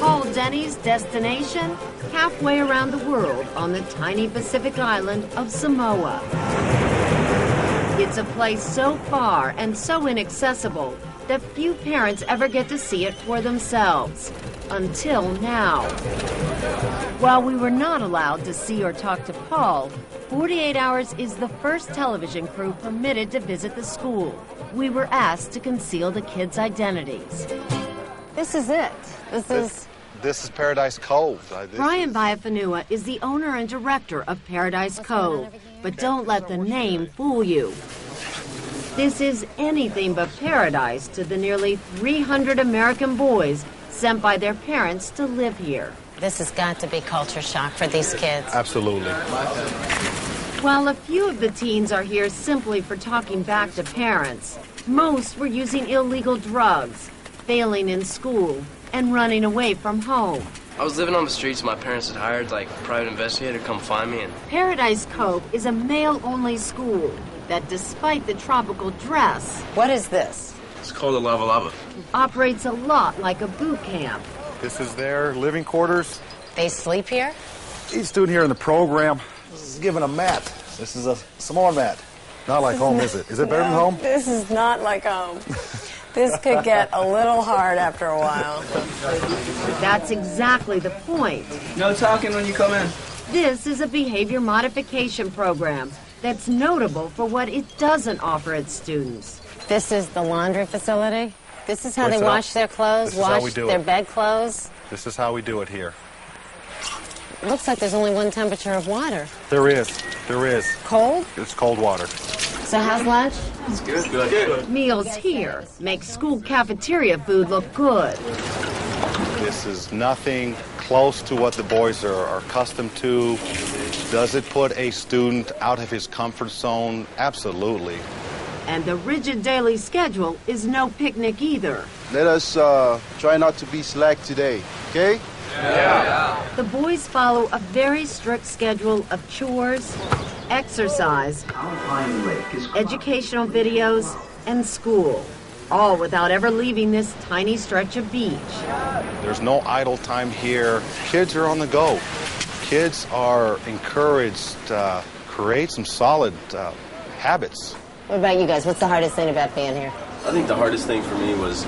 Call Denny's destination halfway around the world on the tiny Pacific island of Samoa. It's a place so far and so inaccessible that few parents ever get to see it for themselves. Until now. While we were not allowed to see or talk to Paul, 48 Hours is the first television crew permitted to visit the school. We were asked to conceal the kids' identities. This is it. This is Paradise Cove. Brian Vaiafenua is the owner and director of Paradise Cove, but don't let the name fool you. This is anything but paradise to the nearly 300 American boys sent by their parents to live here. This has got to be culture shock for these kids. Absolutely. While a few of the teens are here simply for talking back to parents, most were using illegal drugs, failing in school, and running away from home. I was living on the streets. My parents had hired, a private investigator to come find me. Paradise Cove is a male-only school that, despite the tropical dress... What is this? It's called a lava lava. Operates a lot like a boot camp. This is their living quarters. They sleep here? Each student here in the program is given a mat. This is a Samoan mat. Not like home, is it? Is it better than home? This is not like home. This could get a little hard after a while. That's exactly the point. No talking when you come in. This is a behavior modification program that's notable for what it doesn't offer its students. This is the laundry facility. This is how they wash their clothes, wash their bed clothes. This is how we do it here. It looks like there's only one temperature of water. There is. Cold? It's cold water. So how's lunch? It's good. Meals here make school cafeteria food look good. This is nothing close to what the boys are accustomed to. Does it put a student out of his comfort zone? Absolutely. And the rigid daily schedule is no picnic either. Let us try not to be slack today, okay? Yeah. The boys follow a very strict schedule of chores, exercise, educational videos, and school, all without ever leaving this tiny stretch of beach. There's no idle time here. Kids are on the go. Kids are encouraged to create some solid habits. What about you guys? What's the hardest thing about being here? I think the hardest thing for me was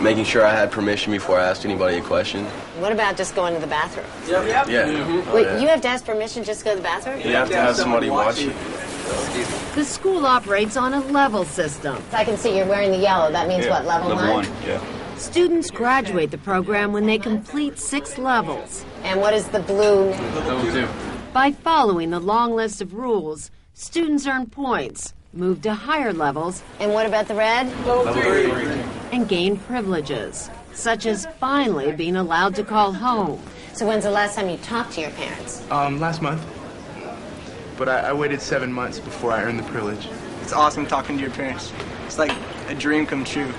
making sure I had permission before I asked anybody a question. What about just going to the bathroom? Yep. Yeah. Mm-hmm. Wait, you have to ask permission just to go to the bathroom? You have to have somebody watch you. The school operates on a level system. I can see you're wearing the yellow. That means what, level one? Yeah. Students graduate the program when they complete 6 levels. And what is the blue? Level 2. By following the long list of rules, students earn points, move to higher levels. And what about the red? Level 3. And gain privileges, such as finally being allowed to call home. So when's the last time you talked to your parents? Last month. But I waited 7 months before I earned the privilege. It's awesome talking to your parents. It's like a dream come true.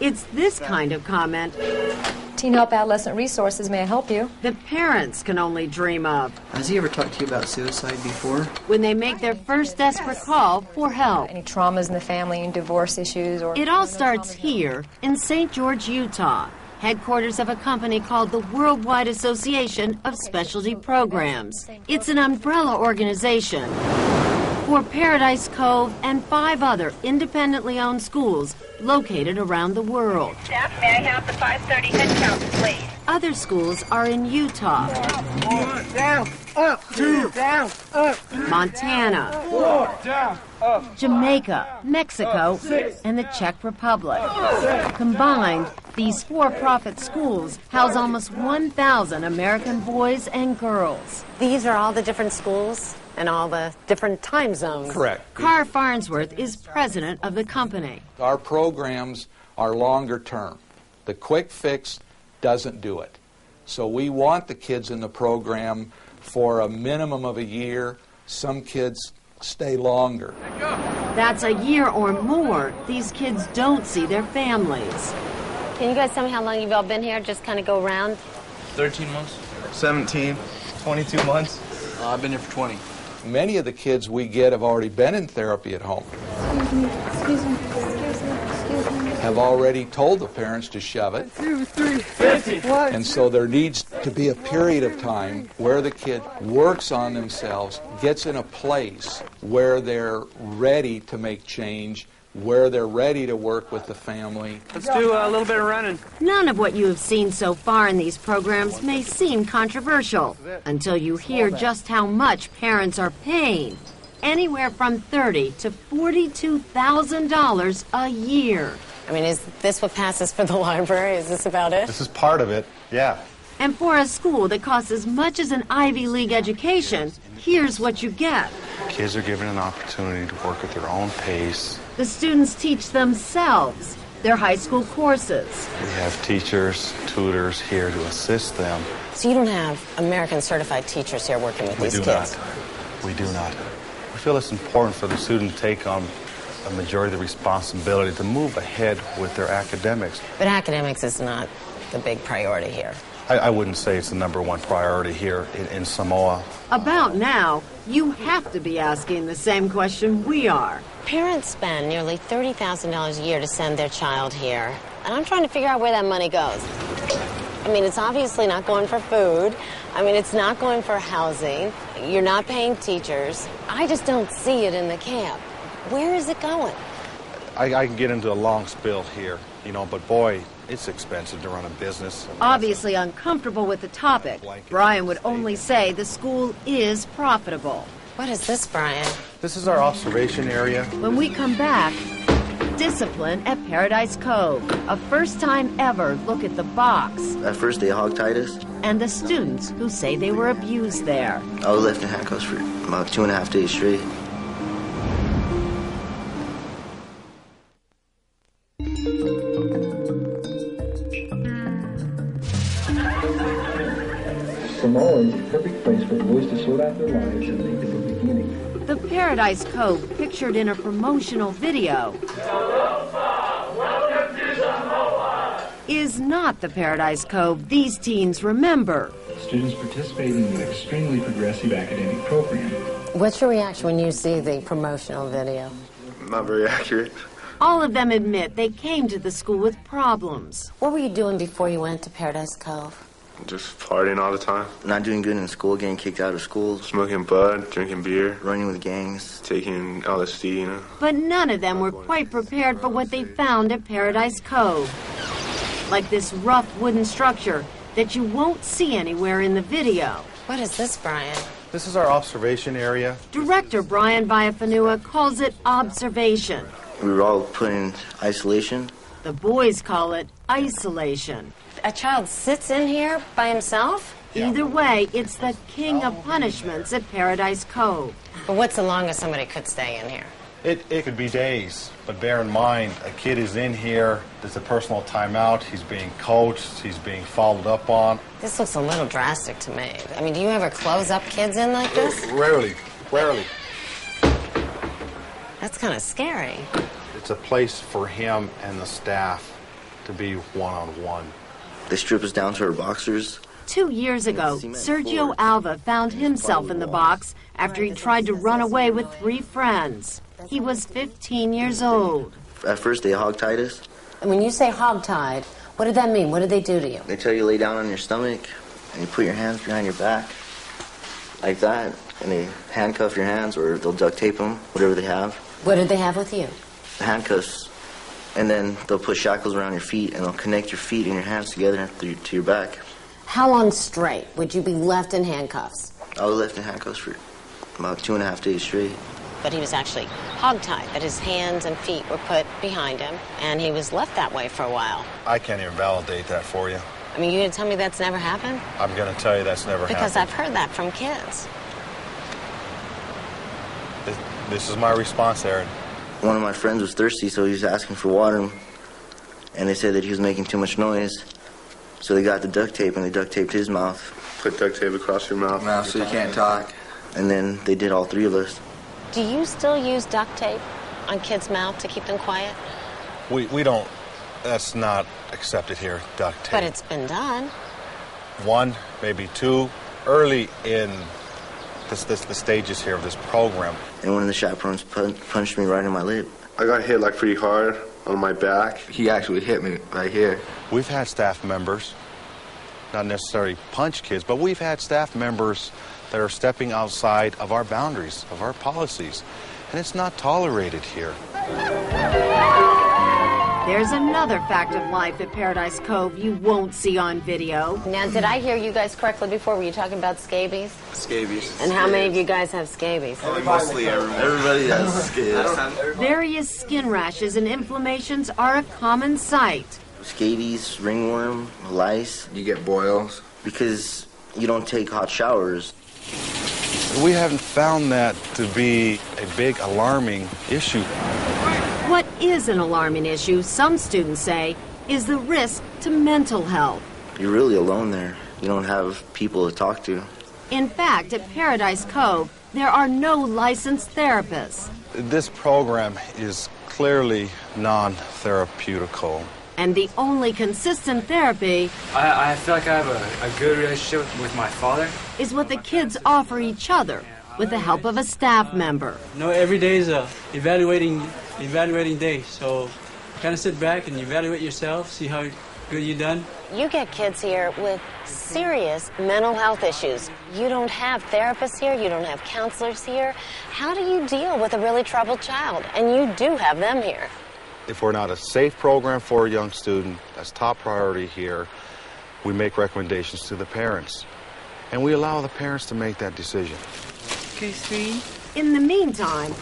It's this kind of comment. Teen Help Adolescent Resources, may I help you? The parents can only dream of. Has he ever talked to you about suicide before? When they make their first desperate call for help. Any traumas in the family, any divorce issues? Or it all starts here in St. George, Utah, headquarters of a company called the WorldWide Association of Specialty Programs. It's an umbrella organization for Paradise Cove and 5 other independently owned schools located around the world. Staff, may I have the 530 headcount, please? Other schools are in Utah, Montana, Jamaica, Mexico, and the Czech Republic. Combined, these for-profit schools house almost 1,000 American boys and girls. These are all the different schools? And all the different time zones. Correct. Carr Farnsworth is president of the company. Our programs are longer term. The quick fix doesn't do it. So we want the kids in the program for a minimum of a year. Some kids stay longer. That's a year or more. These kids don't see their families. Can you guys tell me how long you've all been here? Just kind of go around. 13 months. 17. 22 months. I've been here for 20. Many of the kids we get have already been in therapy at home. Excuse me. have already told the parents to shove it. 1, 2, 3, 50. And so there needs to be a period of time where the kid works on themselves, gets in a place where they're ready to make change, where they're ready to work with the family. Let's do a little bit of running. None of what you have seen so far in these programs may seem controversial until you hear just how much parents are paying. Anywhere from $30,000 to $42,000 a year. I mean, is this what passes for the library? Is this about it? This is part of it, yeah. And for a school that costs as much as an Ivy League education, here's what you get. Kids are given an opportunity to work at their own pace. The students teach themselves their high school courses. We have teachers, tutors here to assist them. So you don't have American certified teachers here working with these kids? We do not. We feel it's important for the student to take on a majority of the responsibility to move ahead with their academics. But academics is not the big priority here. I wouldn't say it's the #1 priority here in Samoa. About now, you have to be asking the same question we are. Parents spend nearly $30,000 a year to send their child here, and I'm trying to figure out where that money goes. I mean, it's obviously not going for food. I mean, it's not going for housing. You're not paying teachers. I just don't see it in the camp. Where is it going? I can get into a long spill here, you know, but boy, it's expensive to run a business. Obviously uncomfortable with the topic, Brian would only say the school is profitable. What is this, Brian? This is our observation area. When we come back, discipline at Paradise Cove. A first time ever look at the box. At first they hogtied us. And the students who say they were abused there. I was left in handcuffs for about 2.5 days straight. Samoa is the perfect place for boys to sort out their lives and make it a beginning. The Paradise Cove pictured in a promotional video is not the Paradise Cove these teens remember. Students participating in an extremely progressive academic program. What's your reaction when you see the promotional video? Not very accurate. All of them admit they came to the school with problems. What were you doing before you went to Paradise Cove? Just partying all the time. Not doing good in school, getting kicked out of school. Smoking bud, drinking beer. Running with gangs. Taking LSD, you know. But none of them were quite prepared for what they found at Paradise Cove. Like this rough wooden structure that you won't see anywhere in the video. What is this, Brian? This is our observation area. Director Brian Vaiafenua calls it observation. We were all put in isolation. The boys call it isolation. A child sits in here by himself? Yeah. Either way, it's the king of punishments at Paradise Cove. But what's the longest somebody could stay in here? It could be days, but bear in mind, a kid is in here, there's a personal timeout, he's being coached, he's being followed up on. This looks a little drastic to me. I mean, do you ever close up kids in like this? Rarely. That's kind of scary. It's a place for him and the staff to be one-on-one. They strip us down to our boxers. 2 years ago, Sergio Alva found himself in the box after he tried to run away with 3 friends. He was 15 years old. At first, they hogtied us. And when you say hogtied, what did that mean? What did they do to you? They tell you to lay down on your stomach, and you put your hands behind your back, like that, and they handcuff your hands, or they'll duct tape them, whatever they have. What did they have with you? Handcuffs, and then they'll put shackles around your feet, and they'll connect your feet and your hands together to your back. How long straight would you be left in handcuffs? I was left in handcuffs for about 2.5 days straight. But he was actually hogtied, that his hands and feet were put behind him, and he was left that way for a while. I can't even validate that for you. I mean, you're going to tell me that's never happened? I'm going to tell you that's never happened. Because I've heard that from kids. This is my response, Aaron. One of my friends was thirsty, so he was asking for water, and they said that he was making too much noise, so they got the duct tape, and they duct taped his mouth. Put duct tape across your mouth. So you can't talk. And then they did all 3 of us. Do you still use duct tape on kids' mouth to keep them quiet? We don't. That's not accepted here, duct tape. But it's been done. 1, maybe 2, early in the stages here of this program. And one of the chaperones punched me right in my lip. I got hit like pretty hard. on my back. He actually hit me right here. We've had staff members, not necessarily punch kids, but we've had staff members that are stepping outside of our boundaries, of our policies, and it's not tolerated here. There's another fact of life at Paradise Cove you won't see on video. Now, did I hear you guys correctly before? Were you talking about scabies? Scabies. And how many of you guys have scabies? Mostly everyone. Everybody has scabies. Various skin rashes and inflammations are a common sight. Scabies, ringworm, lice. You get boils. Because you don't take hot showers. We haven't found that to be a big alarming issue. What is an alarming issue, some students say, is the risk to mental health. You're really alone there. You don't have people to talk to. In fact, at Paradise Cove, there are no licensed therapists. This program is clearly non-therapeutical. And the only consistent therapy... I feel like I have a good relationship with my father. ...is what the kids offer each other with the help of a staff member. No, every day is a evaluating day, so kind of sit back and evaluate yourself, see how good you've done. You get kids here with serious mental health issues. You don't have therapists here, you don't have counselors here. How do you deal with a really troubled child? And you do have them here. If we're not a safe program for a young student, that's top priority here. We make recommendations to the parents, and we allow the parents to make that decision. Case 3. In the meantime,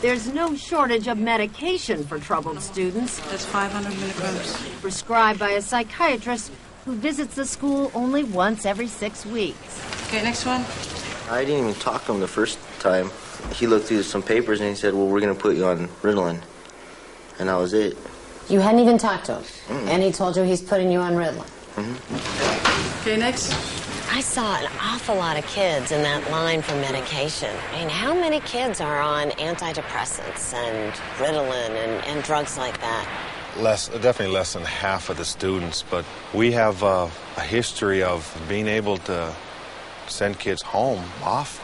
there's no shortage of medication for troubled students. That's 500 milligrams. Prescribed by a psychiatrist who visits the school only once every 6 weeks. Okay, next one. I didn't even talk to him the first time. He looked through some papers and he said, well, we're going to put you on Ritalin. And that was it. You hadn't even talked to him, and he told you he's putting you on Ritalin. Okay, next. I saw an awful lot of kids in that line for medication. I mean, how many kids are on antidepressants and Ritalin and drugs like that? Definitely less than half of the students, but we have a history of being able to send kids home off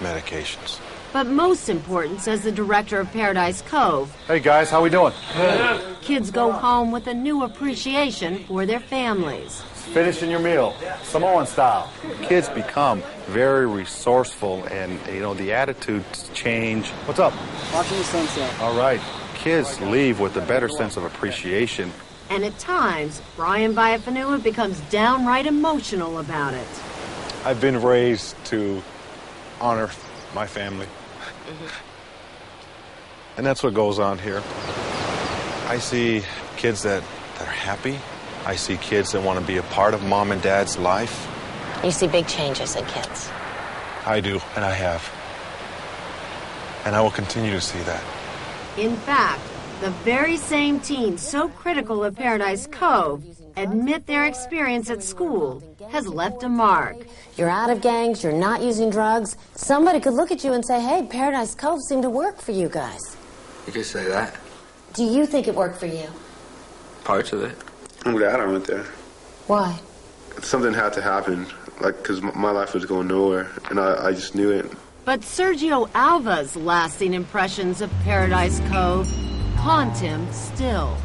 medications. But most important, says the director of Paradise Cove... Hey, guys, how we doing? Good. Kids go home with a new appreciation for their families. Finishing your meal, Samoan style. Kids become very resourceful, and, you know, the attitudes change. What's up? Watching the sunset. All right. Kids leave with a better sense of appreciation. And at times, Brian Vaiafenua becomes downright emotional about it. I've been raised to honor my family. And that's what goes on here. I see kids that are happy. I see kids that want to be a part of mom and dad's life. You see big changes in kids. I do, and I have. And I will continue to see that. In fact, the very same teens so critical of Paradise Cove admit their experience at school has left a mark. You're out of gangs, you're not using drugs. Somebody could look at you and say, hey, Paradise Cove seemed to work for you guys. You could say that. Do you think it worked for you? Parts of it. I'm glad I went there. Why? Something had to happen, like, because my life was going nowhere, and I just knew it. But Sergio Alva's lasting impressions of Paradise Cove haunt him still.